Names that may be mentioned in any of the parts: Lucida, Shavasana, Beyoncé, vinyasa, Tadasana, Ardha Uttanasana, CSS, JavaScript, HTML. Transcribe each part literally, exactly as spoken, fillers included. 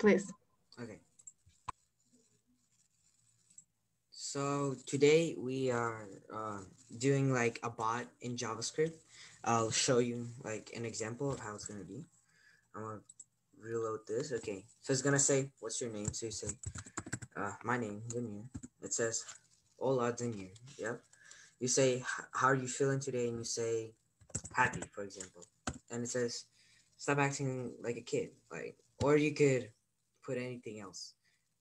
please. Okay. So today we are uh, doing like a bot in JavaScript. I'll show you like an example of how it's gonna be. I'm gonna reload this. Okay, so it's gonna say, what's your name? So you say, uh, my name, Demir. It says, hola, Demir. Yep. You say, how are you feeling today? And you say, happy, for example. And it says, stop acting like a kid. Like, or you could put anything else.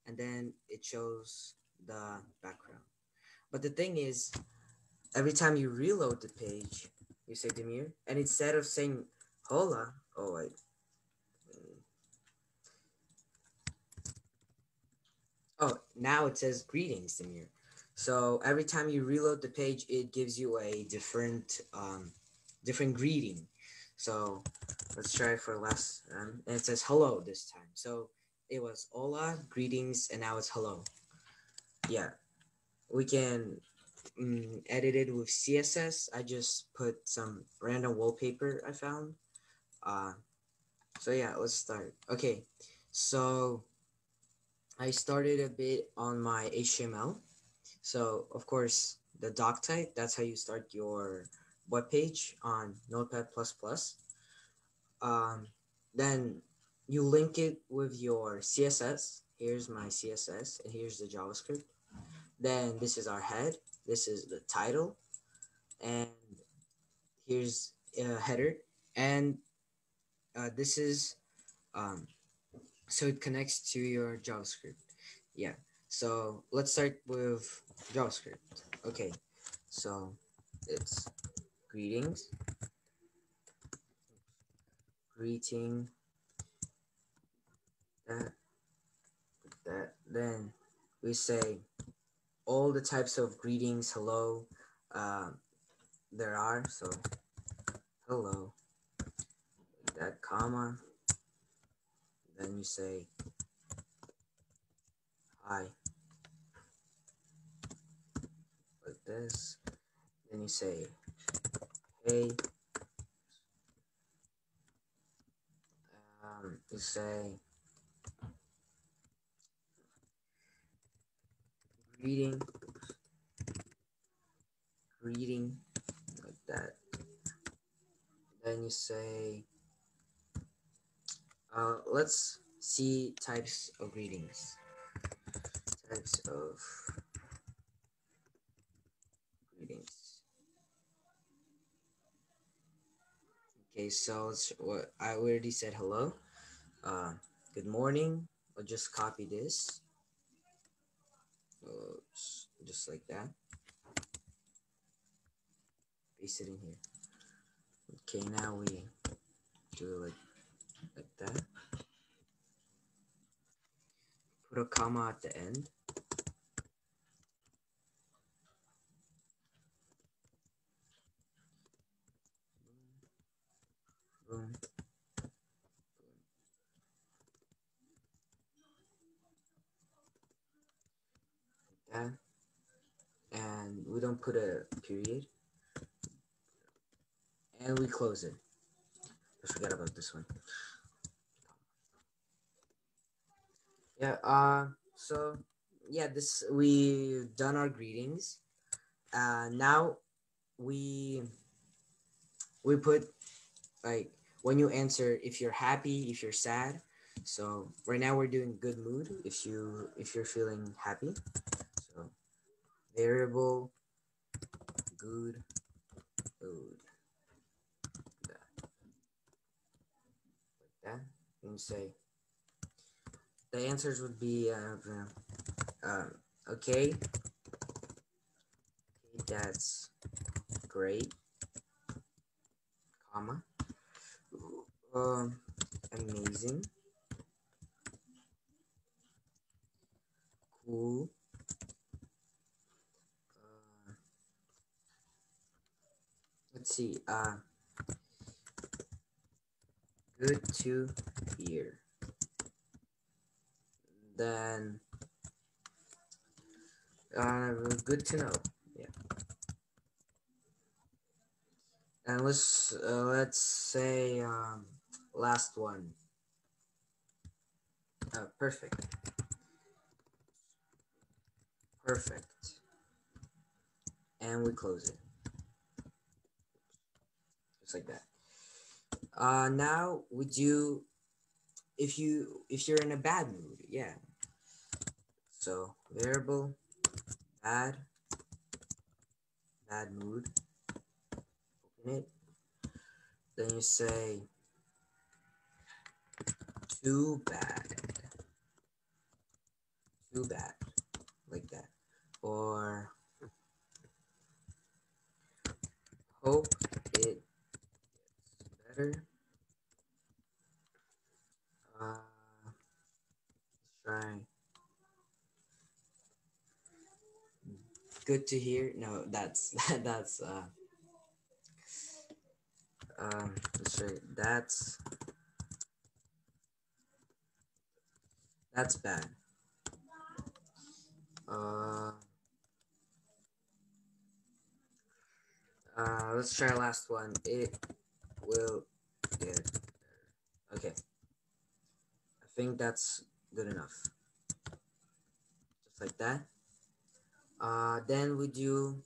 And then it shows the background. But the thing is, every time you reload the page, you say Demir, and instead of saying hola, oh wait. Oh, now it says greetings, Demir. So every time you reload the page, it gives you a different um, different greeting. So let's try it for last time. And it says hello this time. So it was hola, greetings, and now it's hello. Yeah, we can um, edit it with C S S. I just put some random wallpaper I found. Uh, so yeah, let's start. Okay, so I started a bit on my H T M L. So of course, the doc type, that's how you start your web page on Notepad plus plus. Um, then you link it with your C S S. Here's my C S S, and here's the JavaScript. Then this is our head. This is the title. And here's a header. And uh, this is, um, so it connects to your JavaScript. Yeah, so let's start with JavaScript. Okay, so it's greetings. Greeting. That. That. Then we say all the types of greetings, hello, uh, there are. So hello, that comma. Then you say hi, like this. Then you say hey. Um, you say greeting, greeting, like that. Then you say, uh, let's see types of greetings. Types of greetings. Okay, so let's, what I already said hello. Uh, good morning. I'll just copy this. Oops, just like that. Paste it in here. Okay, now we do it like, like that. Put a comma at the end. Boom. Boom. Yeah. And we don't put a period, and we close it. I forgot about this one. Yeah. Uh. So yeah, this we've done our greetings. Uh. Now we we put like when you answer if you're happy, if you're sad. So right now we're doing good mood. If you if you're feeling happy. Variable good food. Like that. And you say the answers would be uh, um, okay. That's great. Comma. Um, amazing. Cool. Let's see, uh, good to hear. Then, uh, good to know. Yeah. And let's uh, let's say um, last one. uh, perfect. Perfect. And we close it. Just like that. Uh, now we do, if you, if you're in a bad mood, yeah. So variable, bad, bad mood, open it. Then you say, too bad, too bad, like that. Or hope it gets better. Uh, let's try. Good to hear. No, that's that's uh, um, let's try. That's that's bad. Uh, uh, let's try last one. It will get better. Okay. I think that's good enough, just like that. Uh, then we do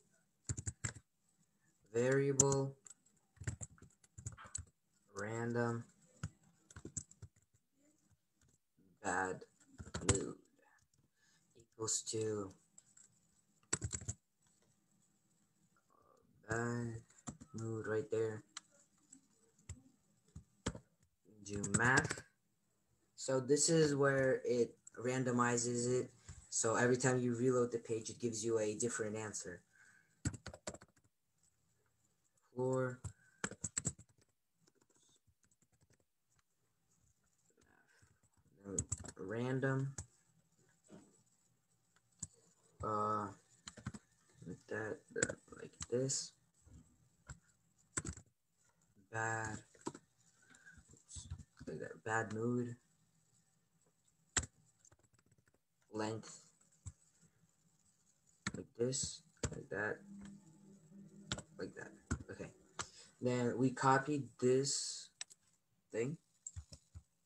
variable random bad mood equals to bad mood right there. Do math. So this is where it randomizes it. So every time you reload the page, it gives you a different answer. Floor. Random. Uh, like that, like this. Bad. Like that, bad mood. Length, like this, like that, like that. Okay, then we copied this thing,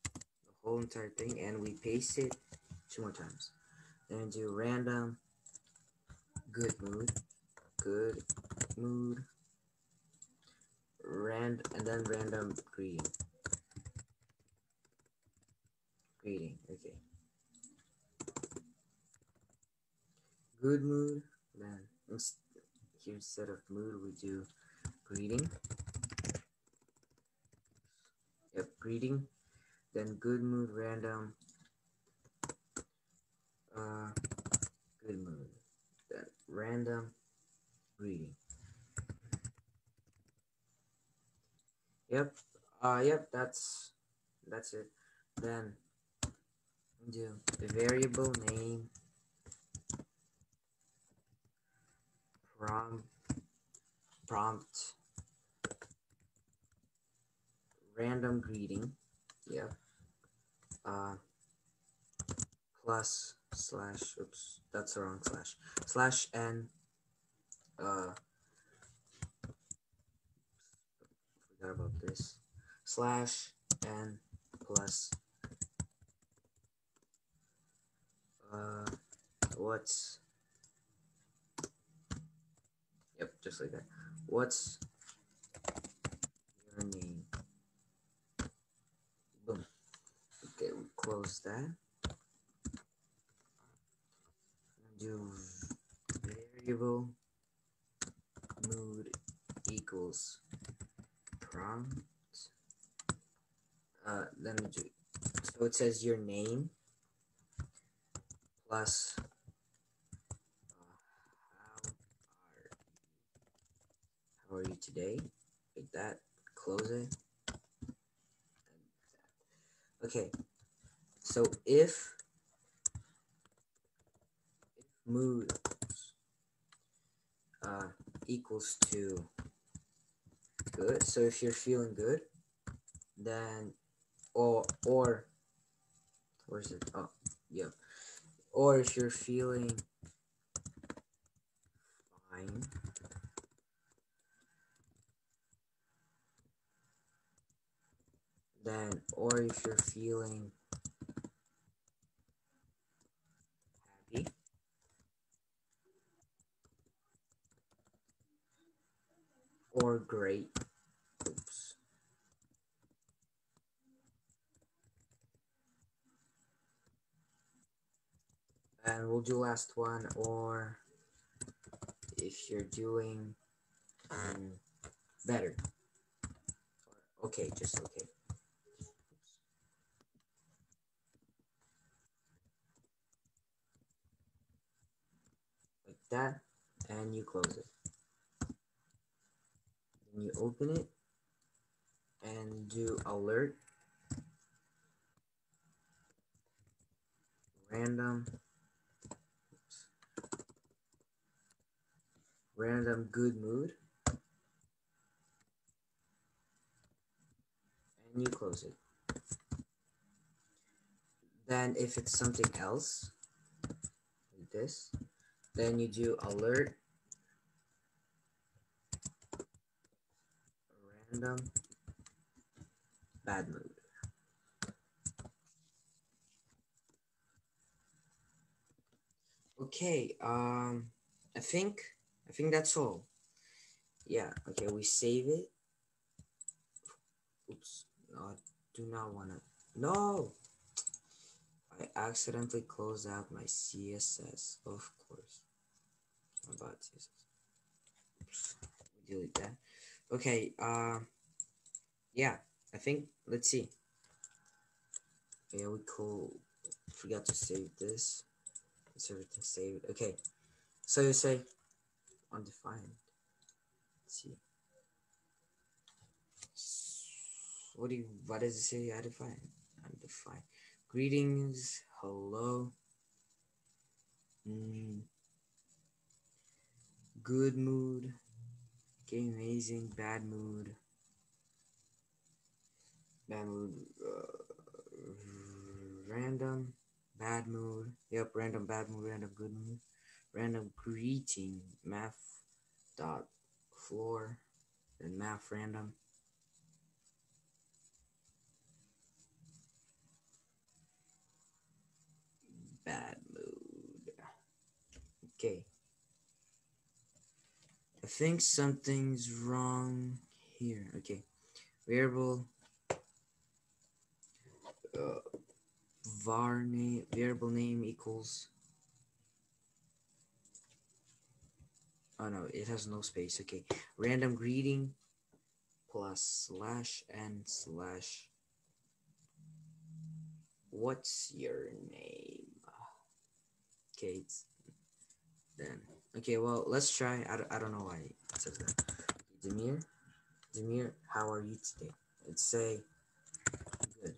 the whole entire thing, and we paste it two more times. Then do random good mood, good mood, rand, and then random greeting, greeting. Okay. Good mood, then here instead of mood, we do greeting. Yep, greeting. Then good mood, random. Uh, good mood, then random greeting. Yep, uh, yep, that's, that's it. Then do the variable name. Prompt, prompt, random greeting, yeah, uh, plus, slash, oops, that's the wrong slash, slash, and, uh, forgot about this, slash, and, plus, uh, what's, yep, just like that. What's your name? Boom. Okay, we close that. Do variable mood equals prompt. Uh, then we do. So it says your name plus. How are you today? Like that. Close it. Okay. So if, if mood uh, equals to good, so if you're feeling good, then or or where's it? Oh, yeah. Or if you're feeling fine. Then, or if you're feeling are great. Oops. And we'll do last one, or if you're doing um, better. Okay, just okay. Like that, and you close it. Then you open it and do alert, random, oops, random good mood. You close it. Then if it's something else like this, then you do alert random bad mood. Okay, um I think I think that's all. Yeah, okay, we save it. Oops. I do not want to. No! I accidentally closed out my C S S, of course. About C S S. Oops. Delete that. Okay, uh, yeah, I think, let's see. Yeah, we cool. Forgot to save this. Is everything saved? Okay, so you say undefined. Let's see. What do you, what does it say? I define, I define. Greetings, hello. Mm. Good mood, okay, amazing, bad mood. Bad mood, uh, random, bad mood. Yep, random, bad mood, random, good mood. Random greeting, math dot floor, then math random. Bad mood. Okay. I think something's wrong here. Okay. Variable. Uh, var name. Variable name equals. Oh no, it has no space. Okay. Random greeting plus slash and slash. What's your name? Okay, then okay, well, let's try. I don't, I don't know why it says that. Demir, Demir, how are you today? Let's say good.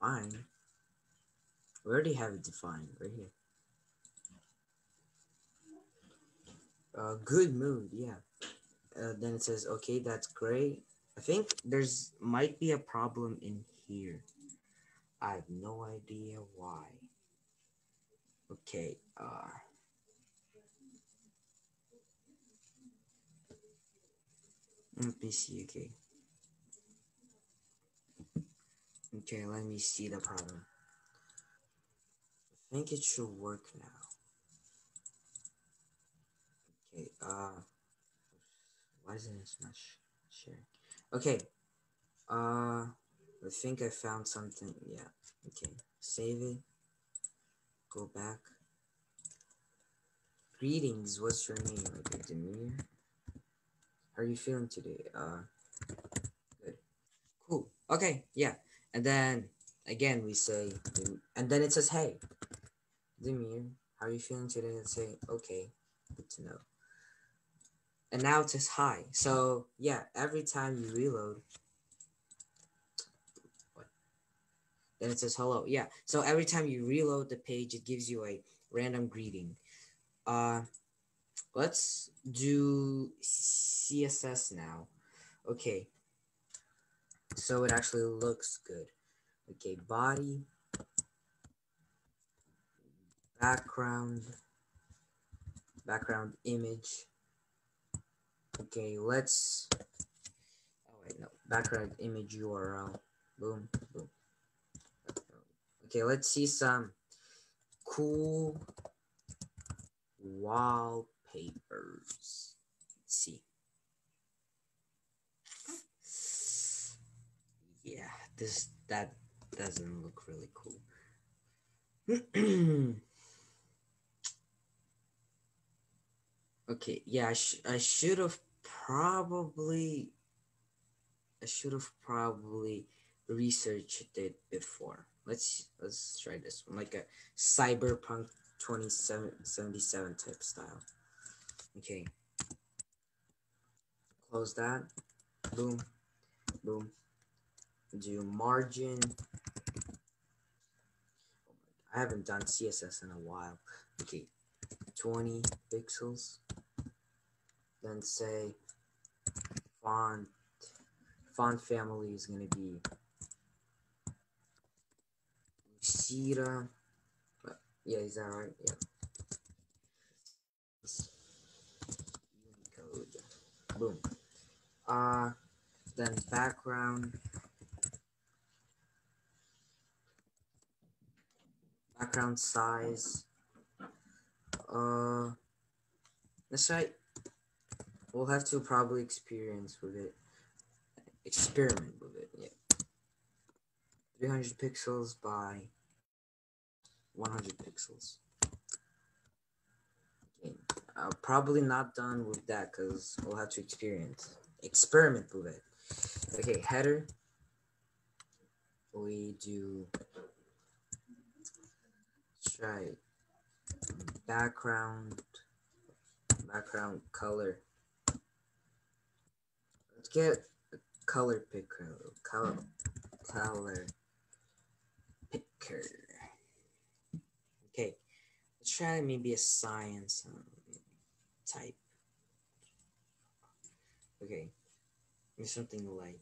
Define. We already have it defined right here. Uh, good mood, yeah. Uh, then it says okay, that's great. I think there's might be a problem in here. I have no idea why. Okay, uh, let me see, okay. Okay, let me see the problem. I think it should work now. Okay, uh, why isn't it not sharing? Okay, uh, I think I found something, yeah, okay, save it. Go back. Greetings, what's your name? Okay, Demir. How are you feeling today? Uh, good. Cool. Okay, yeah. And then again, we say, and then it says, hey, Demir, how are you feeling today? And say, okay, good to know. And now it says hi. So yeah, every time you reload, then it says hello. Yeah. So every time you reload the page, it gives you a random greeting. Uh, let's do C S S now. Okay. So it actually looks good. Okay. Body. Background. Background image. Okay. Let's. Oh, wait. No. Background image U R L. Boom. Boom. Okay, let's see some cool wallpapers. see. Yeah, this that doesn't look really cool. Okay, yeah, I, sh I should have probably, I should have probably researched it before. Let's let's try this one, like a cyberpunk twenty seventy-seven type style. Okay, close that. Boom, boom. Do margin. I haven't done C S S in a while. Okay, twenty pixels. Then say font. Font family is gonna be Lucida. Yeah, is that right? Yeah. Unicode. Boom. Uh, then background. Background size. Uh, this site we'll have to probably experience with it. Experiment with it. Yeah. three hundred pixels by one hundred pixels. Okay. I'm probably not done with that because we'll have to experience experiment with it. Okay, header. We do try background background color. Let's get a color picker. Color color picker. Okay, let's try maybe a science type. Okay, maybe something light.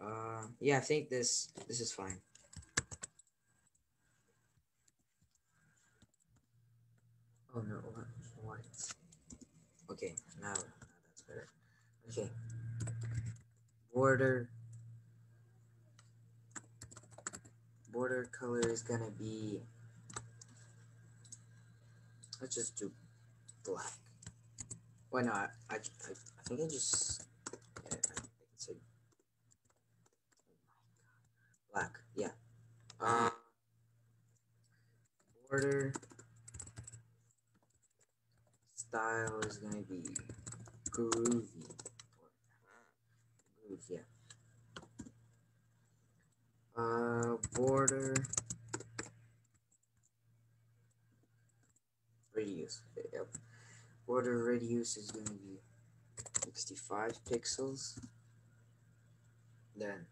Uh, yeah, I think this this is fine. Oh no, white. Okay, now, now that's better. Okay, border. Border color is gonna be, let's just do black. Why not? I, I, I think I just, yeah, I think it's a, black, yeah. Uh, border style is gonna be groovy. Groovy, yeah. Uh, border radius. Yep. Border radius is going to be sixty-five pixels. Then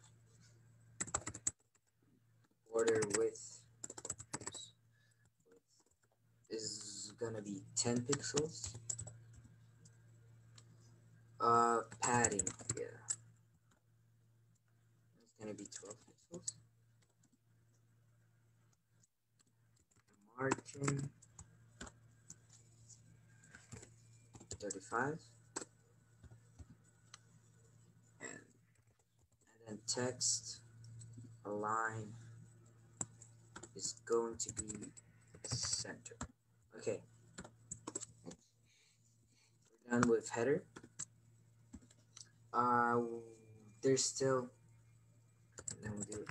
border width is going to be ten pixels. Uh, padding. Yeah, it's going to be twelve. Margin thirty-five, and, and then text align is going to be center. Okay, we're done with header. Uh, there's still, and then we'll do.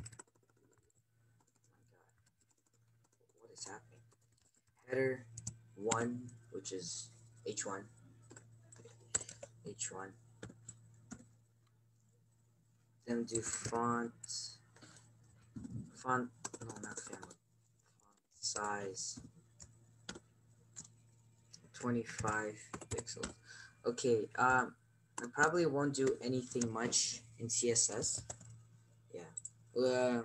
Header one, which is H one. H one. Then do font. Font. No, not family. Font size. twenty-five pixels. Okay. Um, I probably won't do anything much in C S S. Yeah. Uh,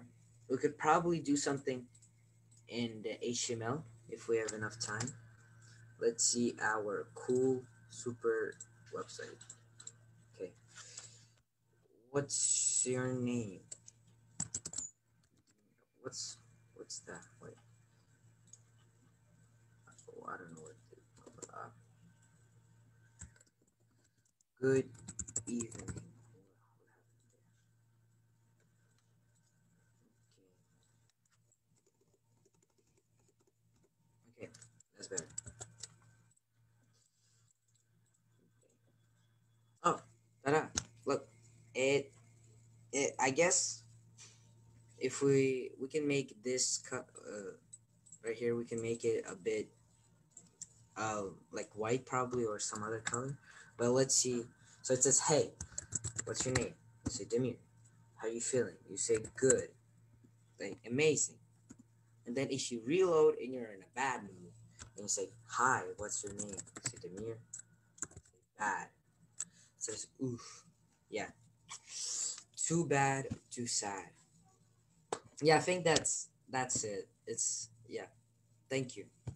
we could probably do something in the H T M L. If we have enough time. Let's see our cool super website. Okay. What's your name? What's what's that? Wait. Oh, I don't know what to do. Uh, good evening. it, I guess if we we can make this cut uh, right here, we can make it a bit uh, like white probably, or some other color. But let's see. So it says, hey, what's your name? You say Demir. How are you feeling? You say good, like amazing. And then if you reload and you're in a bad mood, and you say, hi, what's your name? You say Demir. Bad. It says, oof. Yeah. Too bad, too sad. Yeah, I think that's that's it. It's yeah. Thank you.